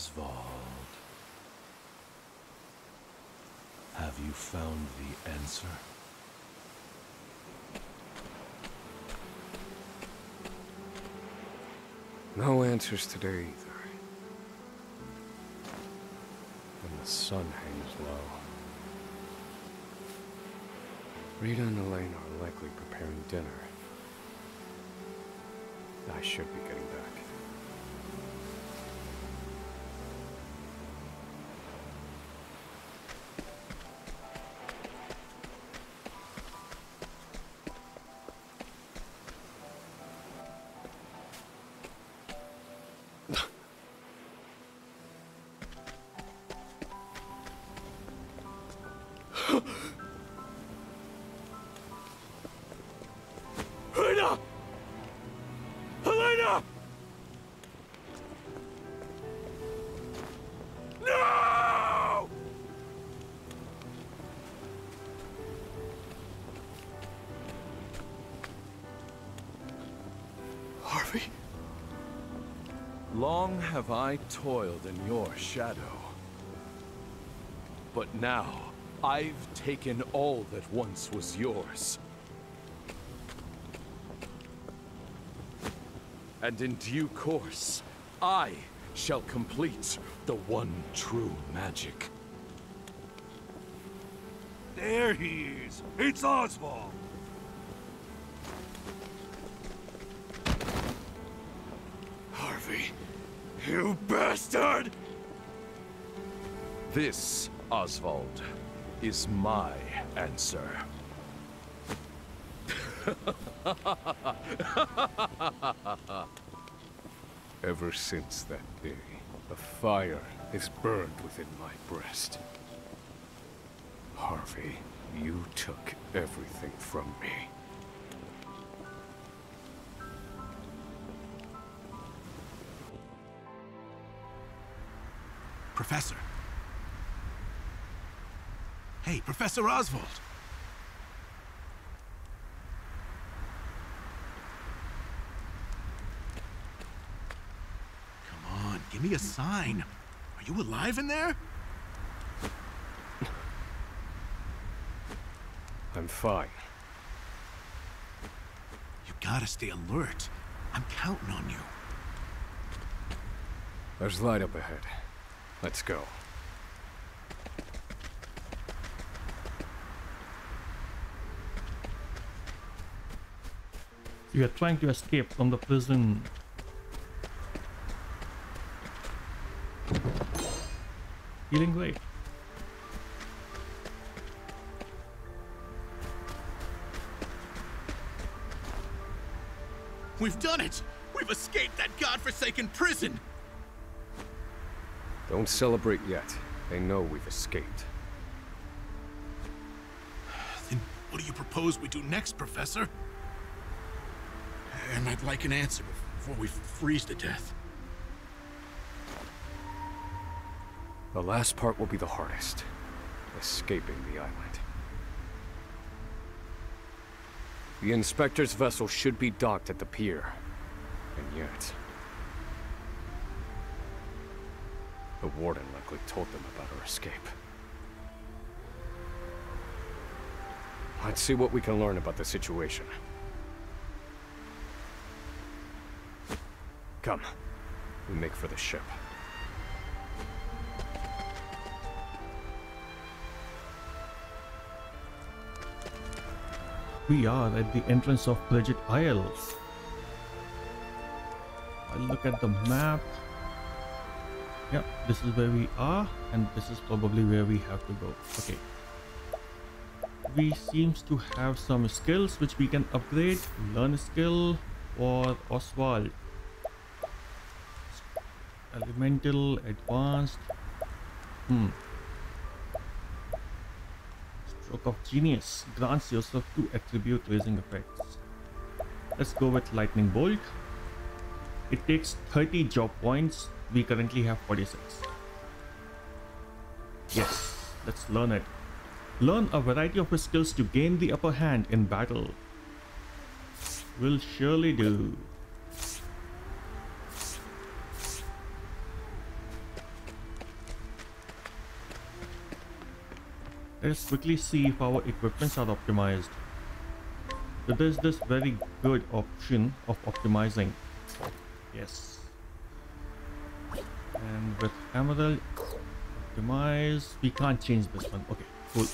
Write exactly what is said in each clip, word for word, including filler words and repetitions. Osvald. Have you found the answer? No answers today either. And the sun hangs low. Rita and Elaine are likely preparing dinner. I should be getting back. Helena! Helena! No! Harvey? Long have I toiled in your shadow. But now, I've taken all that once was yours. And in due course, I shall complete the one true magic. There he is! It's Osvald! Harvey, you bastard! This, Osvald, is my answer. Ever since that day, the fire is burned within my breast. Harvey, you took everything from me. Professor. Hey, Professor Osvald! Come on, give me a sign. Are you alive in there? I'm fine. You gotta stay alert. I'm counting on you. There's light up ahead. Let's go. You are trying to escape from the prison. Feeling great. We've done it! We've escaped that godforsaken prison! Don't celebrate yet. They know we've escaped. Then what do you propose we do next, Professor? And I'd like an answer before we freeze to death. The last part will be the hardest. Escaping the island. The inspector's vessel should be docked at the pier. And yet... the warden likely told them about our escape. Let's see what we can learn about the situation. Come, we make for the ship. We are at the entrance of Frigid Isle. I look at the map. Yep, this is where we are, and this is probably where we have to go. Okay. We seems to have some skills which we can upgrade. Learn a skill for Osvald. Elemental, advanced. Hmm. Stroke of genius grants yourself two attribute raising effects. Let's go with lightning bolt. It takes thirty job points. We currently have forty-six. Yes, let's learn it. Learn a variety of skills to gain the upper hand in battle. Will surely do. Let's quickly see if our equipments are optimized. So there's this very good option of optimizing. Yes. And with Emerald, optimize. We can't change this one. Okay, cool.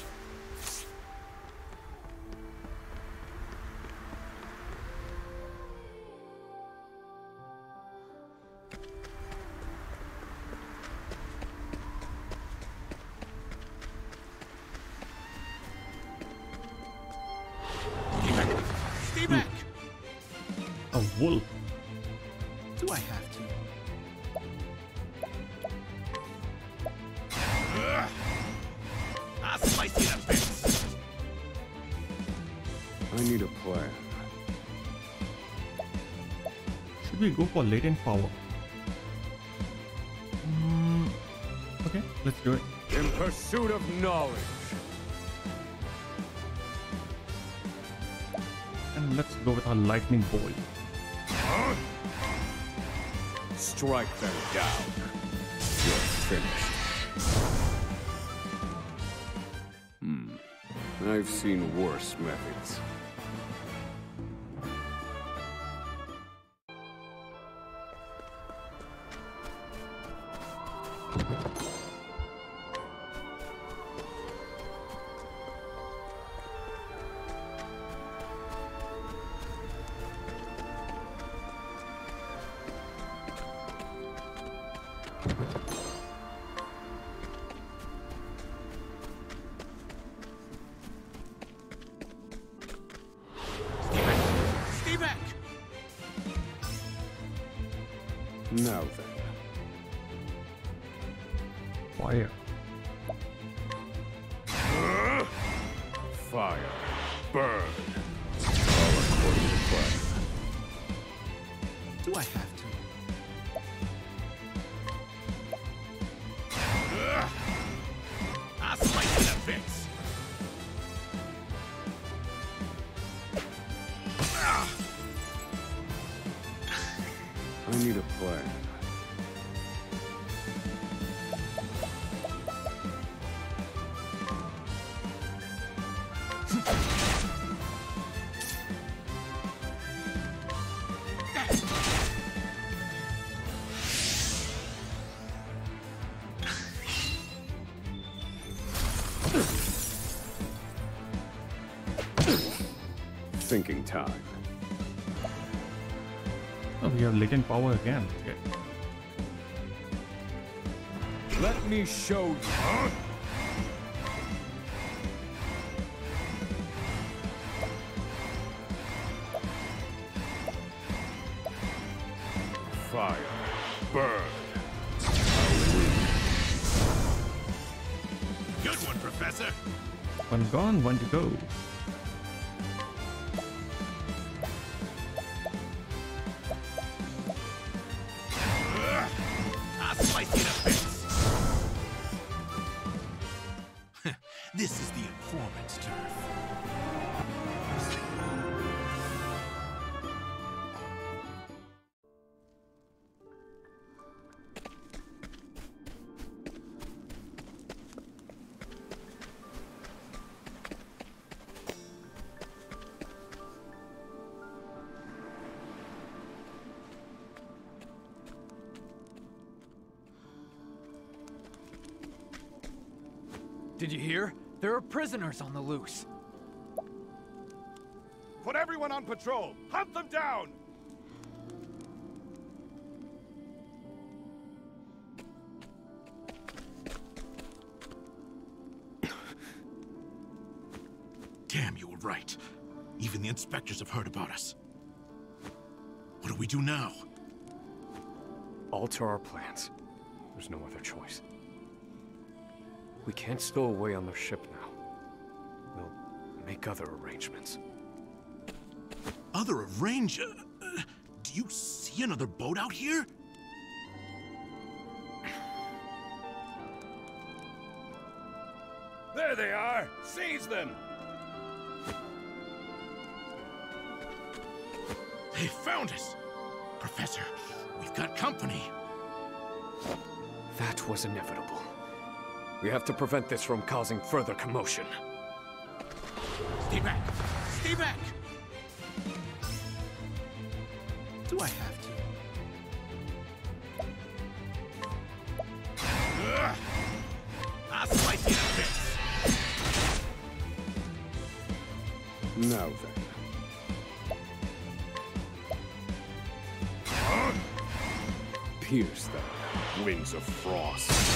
For latent power. Mm, okay, let's do it. In pursuit of knowledge. And let's go with our lightning bolt. Huh? Strike them down. You're finished. Hmm. I've seen worse methods. Thinking time. Oh, we have latent power again. Okay. Let me show you. Huh? Fire. Burn. Good one, Professor. One gone, one to go. Did you hear? There are prisoners on the loose. Put everyone on patrol! Hunt them down! Damn, you were right. Even the inspectors have heard about us. What do we do now? Alter our plans. There's no other choice. We can't stow away on their ship now. We'll make other arrangements. Other arrangements? Uh, do you see another boat out here? There they are! Seize them! They found us! Professor, we've got company. That was inevitable. We have to prevent this from causing further commotion. Stay back! Stay back! Do I have to? Ugh. I'll slice you to bits. Now then. Huh? Pierce them, wings of frost.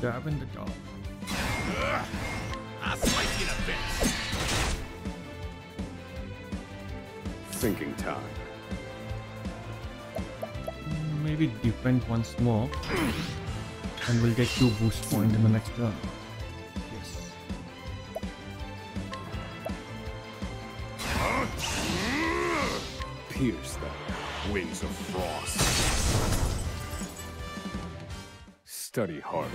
Grabbing the dog. Ugh, I'll slice you to bits. Thinking time. Maybe defend once more, and we'll get two boost points in the next turn. Yes. Pierce them, winds of frost. Study harder.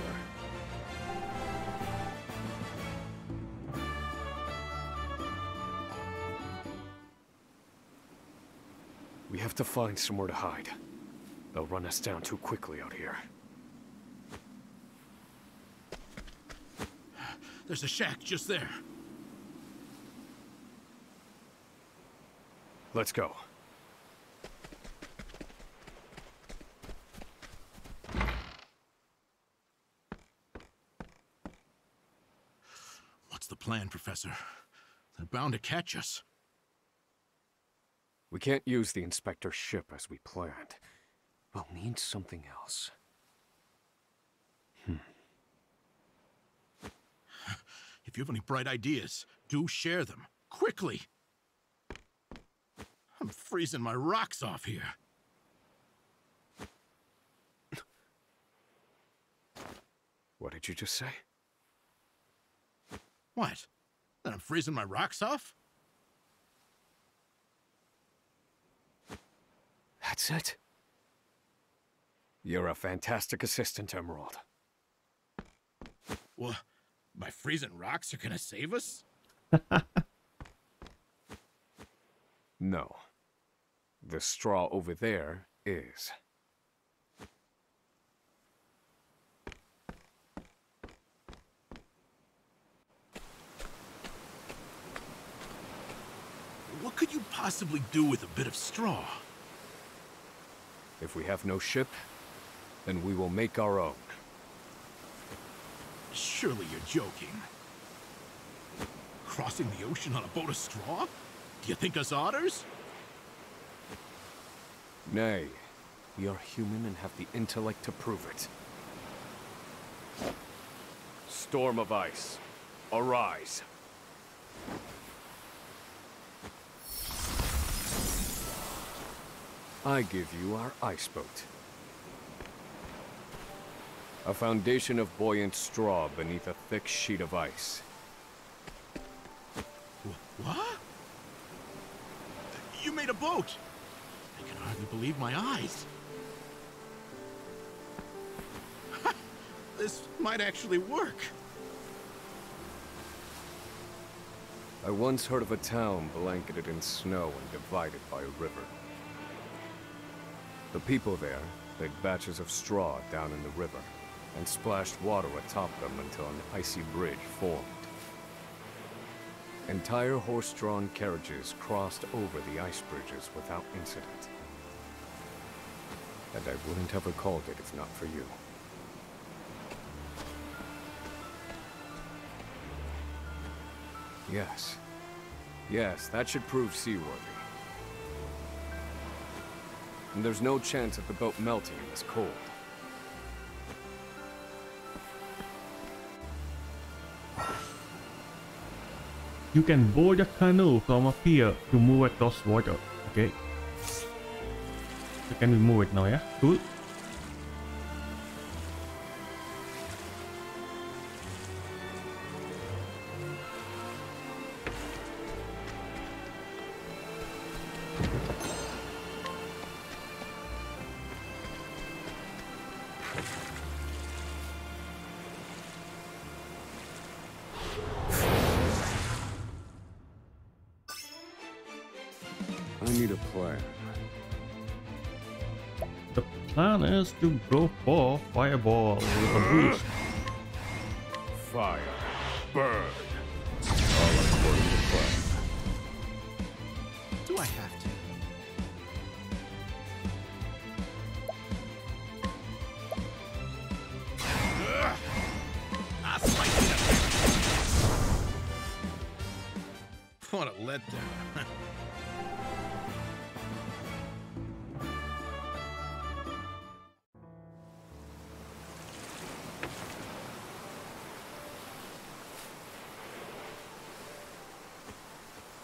We have to find somewhere to hide. They'll run us down too quickly out here. There's a shack just there. Let's go. Plan, Professor. They're bound to catch us. We can't use the Inspector's ship as we planned. We'll need something else. Hmm. If you have any bright ideas, do share them. Quickly! I'm freezing my rocks off here. What did you just say? What? That I'm freezing my rocks off? That's it? You're a fantastic assistant, Emerald. Well, my freezing rocks are gonna save us? No. The straw over there is. What could you possibly do with a bit of straw? If we have no ship, then we will make our own. Surely you're joking. Crossing the ocean on a boat of straw? Do you think us otters? Nay, we are human and have the intellect to prove it. Storm of ice, arise. I give you our ice boat. A foundation of buoyant straw beneath a thick sheet of ice. What? You made a boat! I can hardly believe my eyes. This might actually work. I once heard of a town blanketed in snow and divided by a river. The people there laid batches of straw down in the river and splashed water atop them until an icy bridge formed. Entire horse-drawn carriages crossed over the ice bridges without incident. And I wouldn't have recalled it if not for you. Yes. Yes, that should prove seaworthy. And there's no chance of the boat melting in this cold. You can board a canoe from a pier to move across water, okay? So can we move it now, yeah? Cool. I need a plan. The plan is to blow four fireballs with a boost. Fire, burn. All according to plan. Do I have to? What a letdown.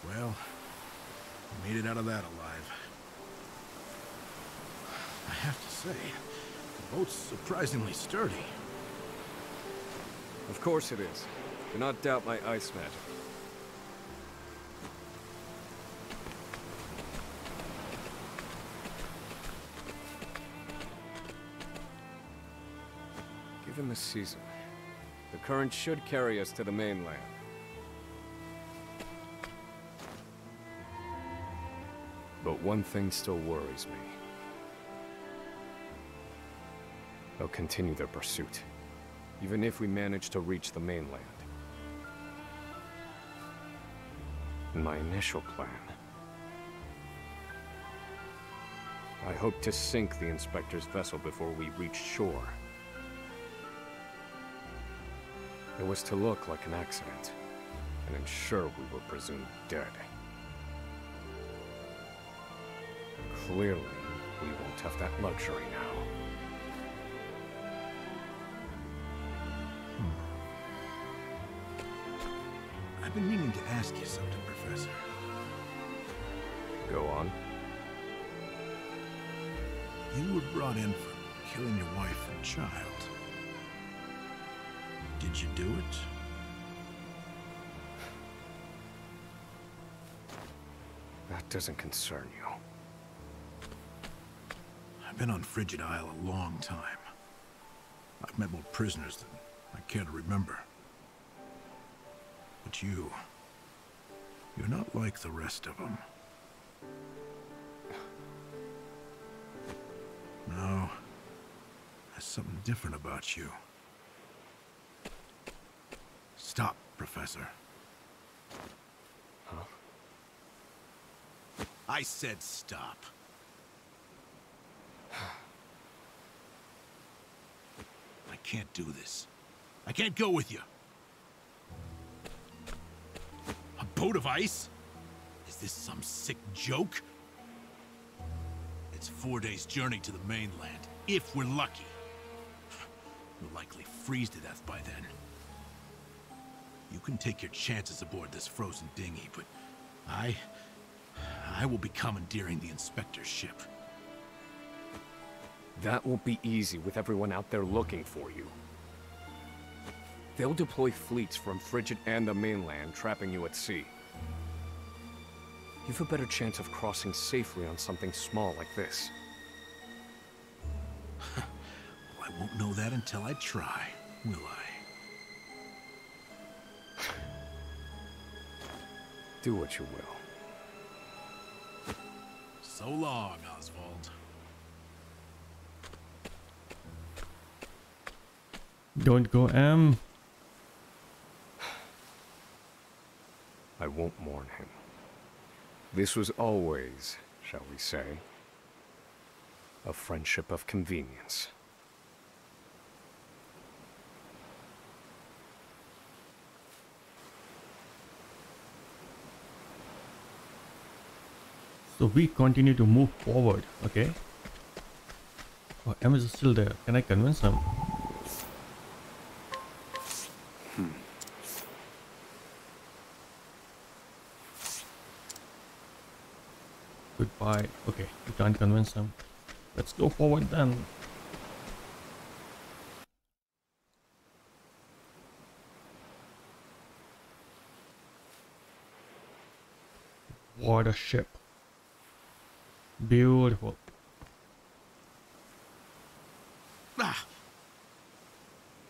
Well, we made it out of that alive. I have to say, the boat's surprisingly sturdy. Of course it is. Do not doubt my ice magic. Given the season, the current should carry us to the mainland. But one thing still worries me. They'll continue their pursuit, even if we manage to reach the mainland. In my initial plan, I hoped to sink the inspector's vessel before we reached shore. It was to look like an accident, and ensure we were presumed dead. Clearly, we won't have that luxury now. Hmm. I've been meaning to ask you something, Professor. Go on. You were brought in for killing your wife and child. Did you do it? That doesn't concern you. I've been on Frigid Isle a long time. I've met more prisoners than I care to remember. But you... you're not like the rest of them. No. There's something different about you. Stop, Professor. Huh? I said stop. I can't do this. I can't go with you. A boat of ice? Is this some sick joke? It's four days' journey to the mainland, if we're lucky. We'll likely freeze to death by then. You can take your chances aboard this frozen dinghy, but I... I will be commandeering the inspector's ship. That won't be easy with everyone out there looking for you. They'll deploy fleets from Frigid and the mainland, trapping you at sea. You've a better chance of crossing safely on something small like this. Well, I won't know that until I try, will I? Do what you will. So long, Osvald. Don't go, M. I won't mourn him. This was always, shall we say, a friendship of convenience. So we continue to move forward, okay? Oh, M is still there. Can I convince him? Hmm. Goodbye. Okay, we can't convince him. Let's go forward then. What a ship. Beautiful. Ah.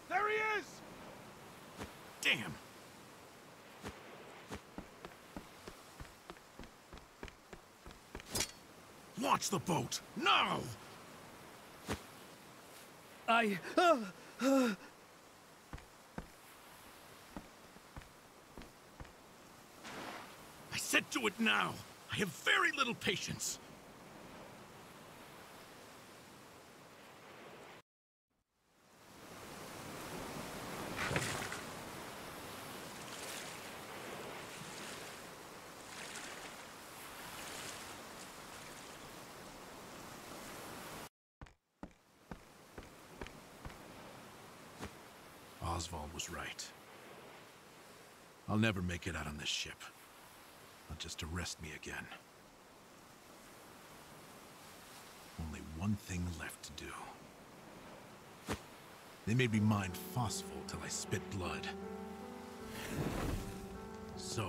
There he is. Damn. Watch the boat, now! I... Uh, uh... I said do it now. I have very little patience. Osvald was right. I'll never make it out on this ship. They'll just arrest me again. Only one thing left to do. They made me mine phosphol till I spit blood. So,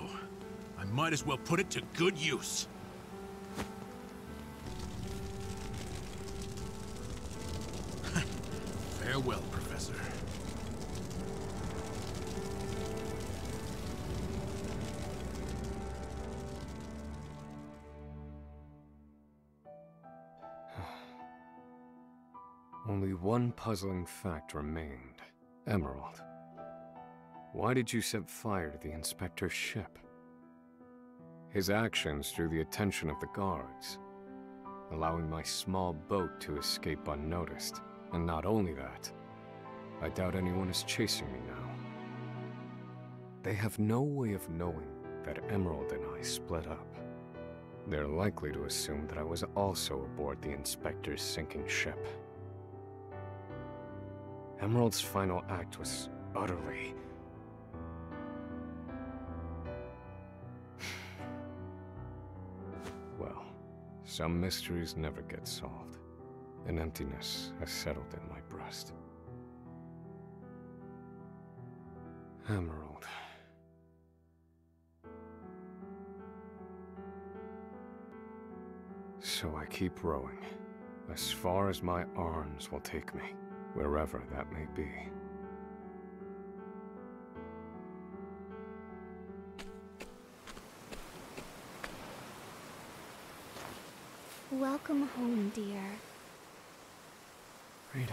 I might as well put it to good use. Farewell, Professor. Only one puzzling fact remained. Emerald. Why did you set fire to the inspector's ship? His actions drew the attention of the guards, allowing my small boat to escape unnoticed. And not only that, I doubt anyone is chasing me now. They have no way of knowing that Emerald and I split up. They're likely to assume that I was also aboard the inspector's sinking ship. Emerald's final act was utterly... Well, some mysteries never get solved. An emptiness has settled in my breast. Emerald... So I keep rowing, as far as my arms will take me. Wherever that may be. Welcome home, dear. Rita.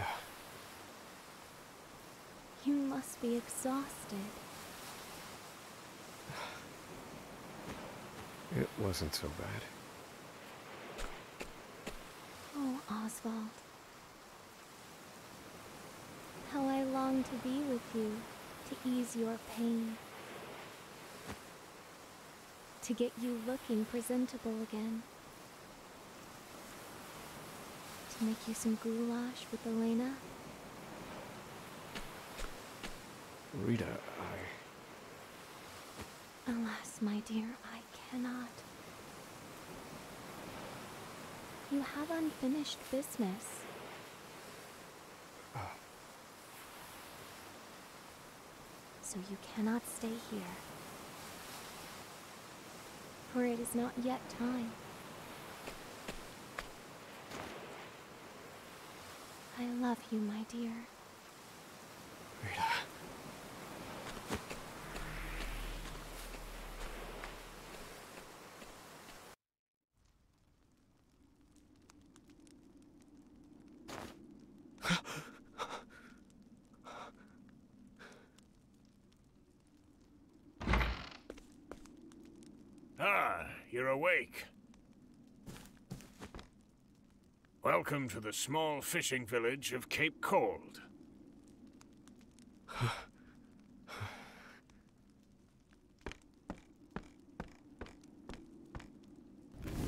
You must be exhausted. It wasn't so bad. Oh, Osvald. How I long to be with you, to ease your pain. To get you looking presentable again. To make you some goulash with Helena. Rita, I... Alas, my dear, I cannot. You have unfinished business. Uh. So you cannot stay here, for it is not yet time. I love you, my dear. Rita. You're awake. Welcome to the small fishing village of Cape Cold.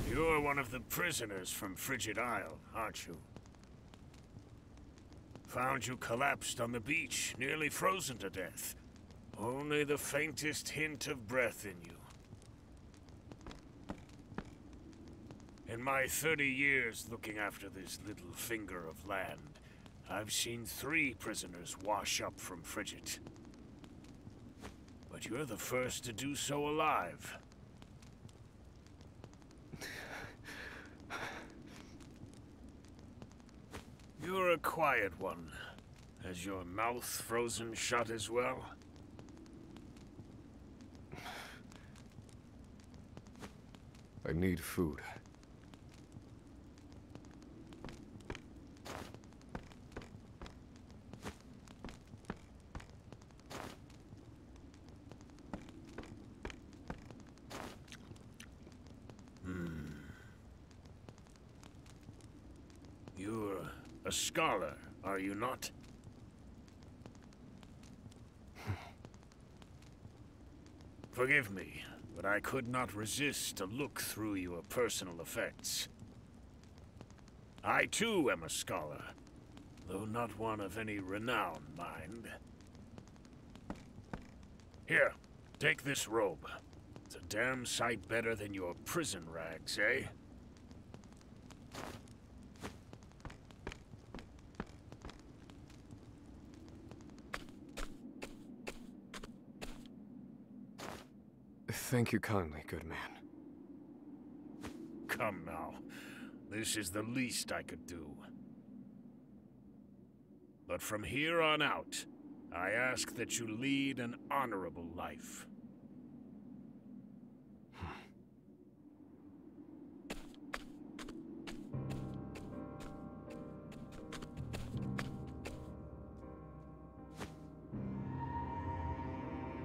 You're one of the prisoners from Frigid Isle, aren't you? Found you collapsed on the beach, nearly frozen to death. Only the faintest hint of breath in you. In my thirty years looking after this little finger of land, I've seen three prisoners wash up from Frigate. But you're the first to do so alive. You're a quiet one. Has your mouth frozen shut as well? I need food. A scholar, are you not? Forgive me, but I could not resist to look through your personal effects. I too am a scholar, though not one of any renown, mind. Here, take this robe. It's a damn sight better than your prison rags, eh? Thank you kindly, good man. Come now. This is the least I could do. But from here on out, I ask that you lead an honorable life.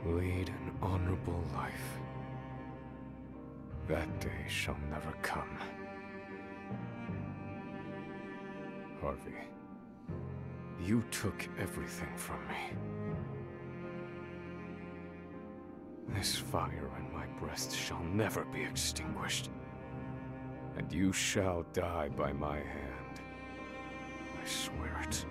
Lead an honorable life. That day shall never come. Harvey, you took everything from me. This fire in my breast shall never be extinguished, and you shall die by my hand. I swear it.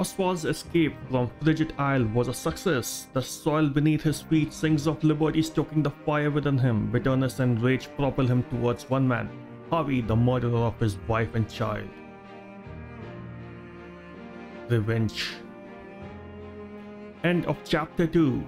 Osvald's escape from Frigid Isle was a success. The soil beneath his feet sings of liberty, stoking the fire within him. Bitterness and rage propel him towards one man, Harvey, the murderer of his wife and child. Revenge. End of chapter two.